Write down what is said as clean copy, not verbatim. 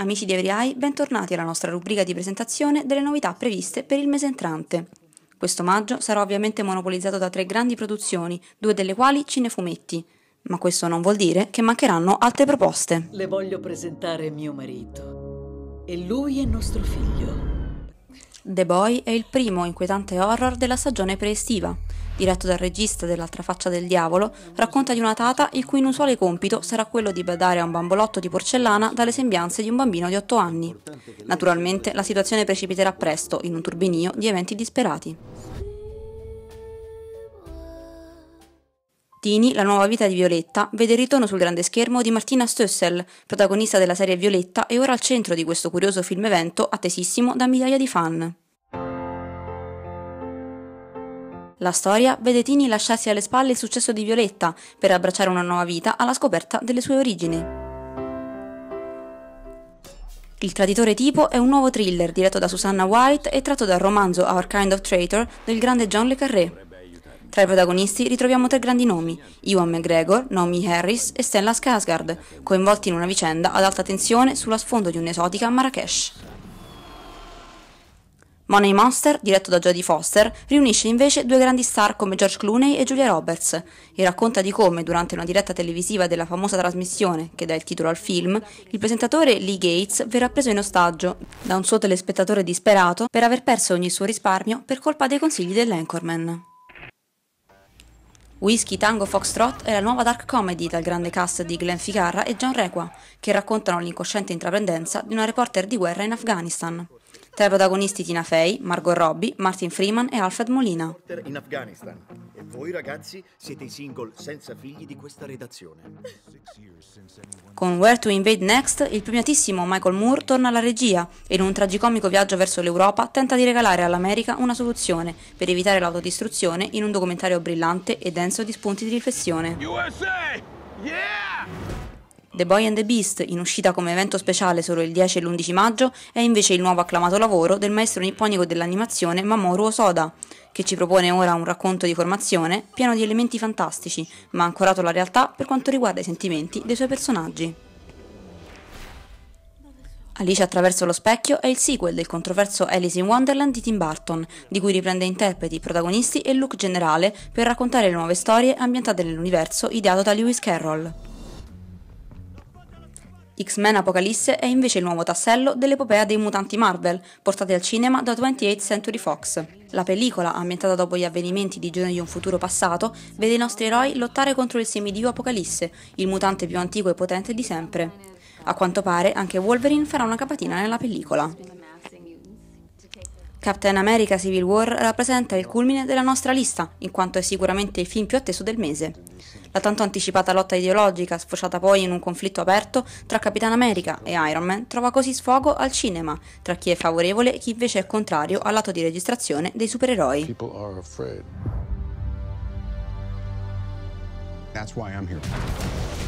Amici di Everyeye, bentornati alla nostra rubrica di presentazione delle novità previste per il mese entrante. Questo maggio sarà ovviamente monopolizzato da tre grandi produzioni, due delle quali cinefumetti. Ma questo non vuol dire che mancheranno altre proposte. Le voglio presentare mio marito. E lui è nostro figlio. The Boy è il primo inquietante horror della stagione preestiva. Diretto dal regista dell'altra faccia del diavolo, racconta di una tata il cui inusuale compito sarà quello di badare a un bambolotto di porcellana dalle sembianze di un bambino di 8 anni. Naturalmente, la situazione precipiterà presto in un turbinio di eventi disperati. Tini, la nuova vita di Violetta, vede il ritorno sul grande schermo di Martina Stössel, protagonista della serie Violetta e ora al centro di questo curioso film evento attesissimo da migliaia di fan. La storia vede Tini lasciarsi alle spalle il successo di Violetta per abbracciare una nuova vita alla scoperta delle sue origini. Il Traditore Tipo è un nuovo thriller diretto da Susanna White e tratto dal romanzo Our Kind of Traitor del grande John Le Carré. Tra i protagonisti ritroviamo tre grandi nomi, Ewan McGregor, Naomi Harris e Stella Scarsgard, coinvolti in una vicenda ad alta tensione sulla sfondo di un'esotica Marrakesh. Money Monster, diretto da Jodie Foster, riunisce invece due grandi star come George Clooney e Julia Roberts e racconta di come, durante una diretta televisiva della famosa trasmissione che dà il titolo al film, il presentatore Lee Gates verrà preso in ostaggio da un suo telespettatore disperato per aver perso ogni suo risparmio per colpa dei consigli dell'anchorman. Whiskey Tango Foxtrot è la nuova dark comedy dal grande cast di Glenn Ficarra e John Requa, che raccontano l'incosciente intraprendenza di una reporter di guerra in Afghanistan. Tra i protagonisti Tina Fey, Margot Robbie, Martin Freeman e Alfred Molina. In Afghanistan. E voi ragazzi siete i single senza figli di questa redazione. Con Where to Invade Next, il premiatissimo Michael Moore torna alla regia e in un tragicomico viaggio verso l'Europa tenta di regalare all'America una soluzione per evitare l'autodistruzione in un documentario brillante e denso di spunti di riflessione. USA! Yeah! The Boy and the Beast, in uscita come evento speciale solo il 10 e l'11 maggio, è invece il nuovo acclamato lavoro del maestro nipponico dell'animazione Mamoru Hosoda, che ci propone ora un racconto di formazione pieno di elementi fantastici, ma ancorato alla realtà per quanto riguarda i sentimenti dei suoi personaggi. Alice attraverso lo specchio è il sequel del controverso Alice in Wonderland di Tim Burton, di cui riprende interpreti, protagonisti e look generale per raccontare le nuove storie ambientate nell'universo ideato da Lewis Carroll. X-Men Apocalisse è invece il nuovo tassello dell'epopea dei mutanti Marvel, portati al cinema da 28th Century Fox. La pellicola, ambientata dopo gli avvenimenti di Giorni di un futuro passato, vede i nostri eroi lottare contro il semidio Apocalisse, il mutante più antico e potente di sempre. A quanto pare, anche Wolverine farà una capatina nella pellicola. Captain America Civil War rappresenta il culmine della nostra lista, in quanto è sicuramente il film più atteso del mese. La tanto anticipata lotta ideologica, sfociata poi in un conflitto aperto tra Capitan America e Iron Man, trova così sfogo al cinema, tra chi è favorevole e chi invece è contrario all'atto di registrazione dei supereroi. That's why I'm here.